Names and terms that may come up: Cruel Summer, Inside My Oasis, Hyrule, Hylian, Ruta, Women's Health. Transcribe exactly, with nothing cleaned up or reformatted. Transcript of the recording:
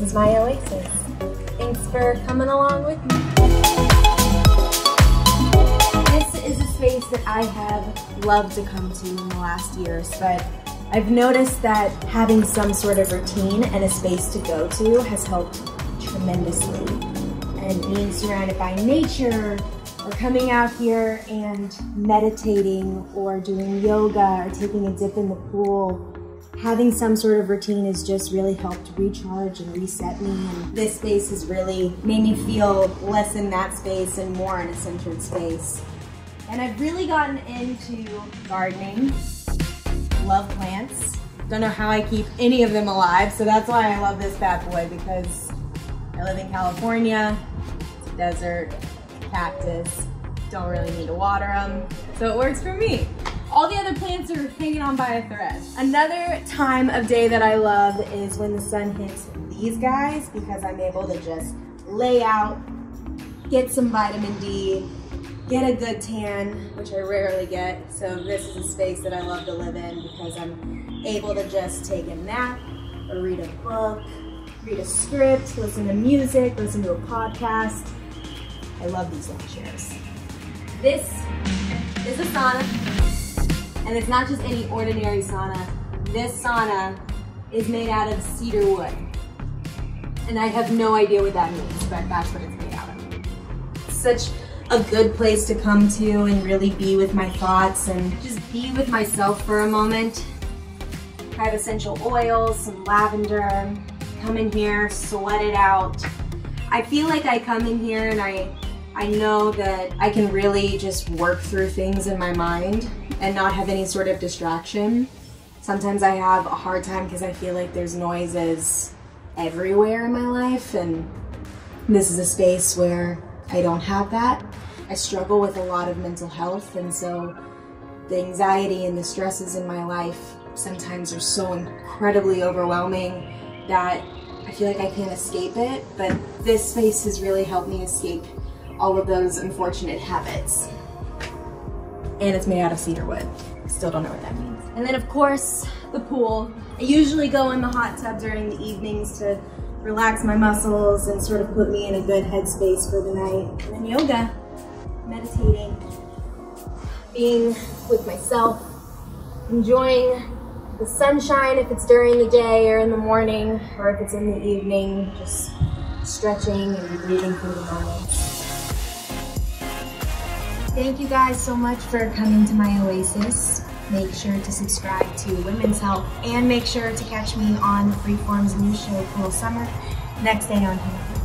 This is my oasis. Thanks for coming along with me. This is a space that I have loved to come to in the last years, but I've noticed that having some sort of routine and a space to go to has helped tremendously. And being surrounded by nature, or coming out here and meditating, or doing yoga, or taking a dip in the pool, having some sort of routine has just really helped recharge and reset me. And this space has really made me feel less in that space and more in a centered space. And I've really gotten into gardening. Love plants. Don't know how I keep any of them alive, so that's why I love this bad boy, because I live in California. It's a desert, cactus. Don't really need to water them, so it works for me. All the other plants are hanging on by a thread. Another time of day that I love is when the sun hits these guys, because I'm able to just lay out, get some vitamin D, get a good tan, which I rarely get. So this is a space that I love to live in because I'm able to just take a nap or read a book, read a script, listen to music, listen to a podcast. I love these lawn chairs. This is a sauna. And it's not just any ordinary sauna. This sauna is made out of cedar wood. And I have no idea what that means, but that's what it's made out of. Such a good place to come to and really be with my thoughts and just be with myself for a moment. I have essential oils, some lavender. Come in here, sweat it out. I feel like I come in here and I, I know that I can really just work through things in my mind and not have any sort of distraction. Sometimes I have a hard time because I feel like there's noises everywhere in my life, and this is a space where I don't have that. I struggle with a lot of mental health, and so the anxiety and the stresses in my life sometimes are so incredibly overwhelming that I feel like I can't escape it, but this space has really helped me escape all of those unfortunate habits. And it's made out of cedar wood. Still don't know what that means. And then of course, the pool. I usually go in the hot tub during the evenings to relax my muscles and sort of put me in a good headspace for the night. And then yoga, meditating, being with myself, enjoying the sunshine if it's during the day or in the morning, or if it's in the evening, just stretching and breathing through the moment. Thank you guys so much for coming to my oasis. Make sure to subscribe to Women's Health, and make sure to catch me on Freeform's new show, Cruel Summer, next day on here.